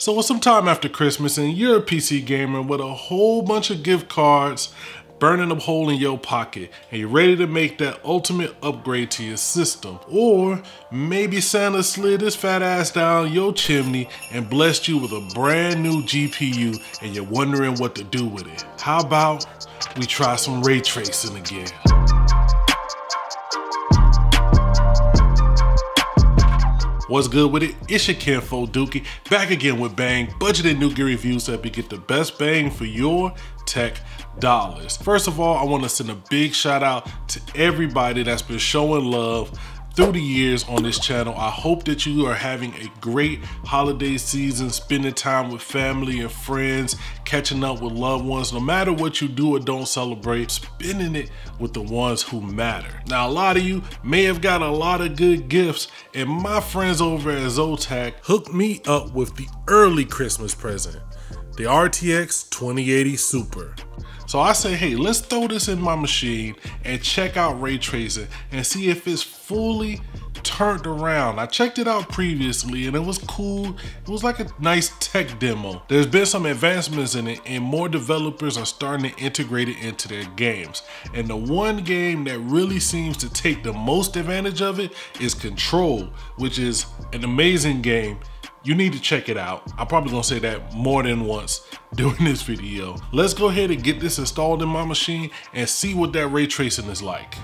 So it's some time after Christmas and you're a PC gamer with a whole bunch of gift cards burning a hole in your pocket and you're ready to make that ultimate upgrade to your system. Or maybe Santa slid his fat ass down your chimney and blessed you with a brand new GPU and you're wondering what to do with it. How about we try some ray tracing again? What's good with it? It's your Ken Fo Dookie, back again with bang, budgeted new gear reviews so that we get the best bang for your tech dollars. First of all, I want to send a big shout out to everybody that's been showing love through the years on this channel. I hope that you are having a great holiday season, spending time with family and friends, catching up with loved ones. No matter what you do or don't celebrate, spending it with the ones who matter. Now, a lot of you may have got a lot of good gifts, and my friends over at Zotac hooked me up with the early Christmas present, the RTX 2080 Super. So I say, hey, let's throw this in my machine and check out ray tracing and see if it's fully turned around. I checked it out previously and it was cool. It was like a nice tech demo. There's been some advancements in it and more developers are starting to integrate it into their games. And the one game that really seems to take the most advantage of it is Control, which is an amazing game. You need to check it out. I'm probably gonna say that more than once during this video. Let's go ahead and get this installed in my machine and see what that ray tracing is like.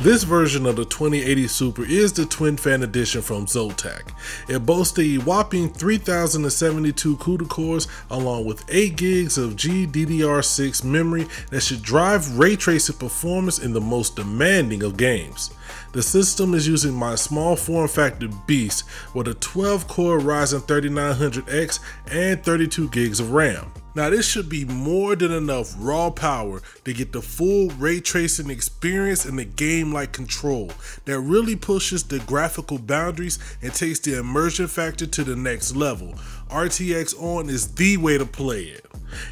This version of the 2080 Super is the Twin Fan Edition from Zotac. It boasts a whopping 3,072 CUDA cores along with 8 gigs of GDDR6 memory that should drive ray tracing performance in the most demanding of games. The system is using my small form factor beast with a 12-core Ryzen 3900X and 32 gigs of RAM. Now this should be more than enough raw power to get the full ray tracing experience in a game like Control that really pushes the graphical boundaries and takes the immersion factor to the next level. RTX on is the way to play it.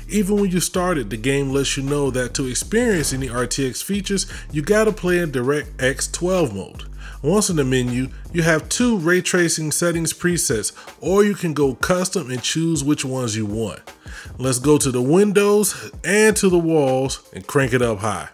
Even when you start it, the game lets you know that to experience any RTX features, you gotta play in DirectX 12 mode. Once in the menu, you have 2 ray tracing settings presets, or you can go custom and choose which ones you want. Let's go to the windows and to the walls and crank it up high.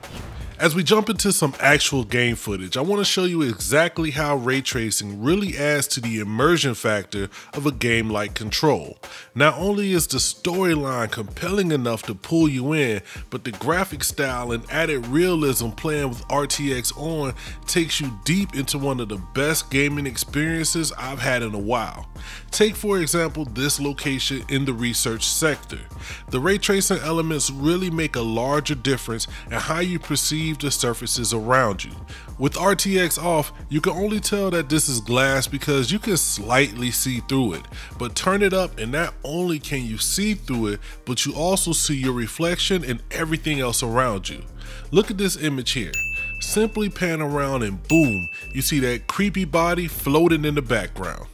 As we jump into some actual game footage, I want to show you exactly how ray tracing really adds to the immersion factor of a game like Control. Not only is the storyline compelling enough to pull you in, but the graphic style and added realism playing with RTX on takes you deep into one of the best gaming experiences I've had in a while. Take for example this location in the research sector. The ray tracing elements really make a larger difference in how you perceive the surfaces around you. With RTX off, you can only tell that this is glass because you can slightly see through it, but turn it up and not only can you see through it, but you also see your reflection and everything else around you. Look at this image here. Simply pan around and boom, you see that creepy body floating in the background.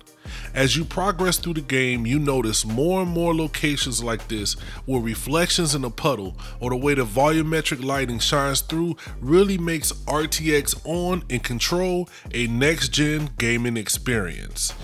As you progress through the game, you notice more and more locations like this where reflections in a puddle or the way the volumetric lighting shines through really makes RTX on and Control a next-gen gaming experience.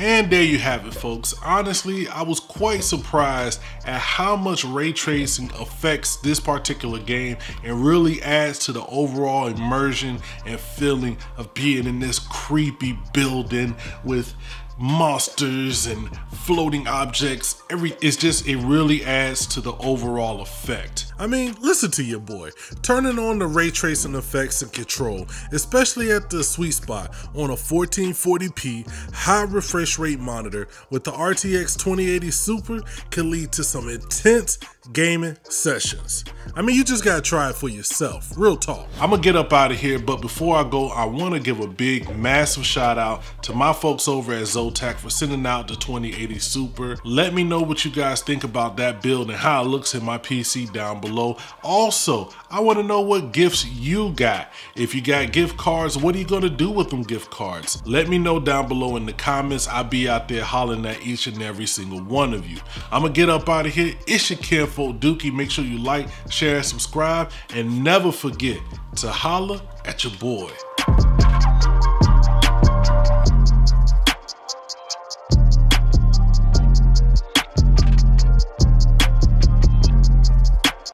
And there you have it, folks. Honestly, I was quite surprised at how much ray tracing affects this particular game and really adds to the overall immersion and feeling of being in this creepy building with monsters and floating objects. It really adds to the overall effect. I mean, listen to your boy turning on the ray tracing effects in Control, especially at the sweet spot on a 1440p high refresh rate monitor with the RTX 2080 Super, can lead to some intense gaming sessions. I mean, you just gotta try it for yourself, real talk. I'm gonna get up out of here, but before I go, I wanna give a big, massive shout out to my folks over at Zotac for sending out the 2080 Super. Let me know what you guys think about that build and how it looks in my PC down below. Also, I wanna know what gifts you got. If you got gift cards, what are you gonna do with them gift cards? Let me know down below in the comments. I'll be out there hollering at each and every single one of you. I'm gonna get up out of here. It's your Ken Fo Dookie. Make sure you like, share, subscribe, and never forget to holler at your boy.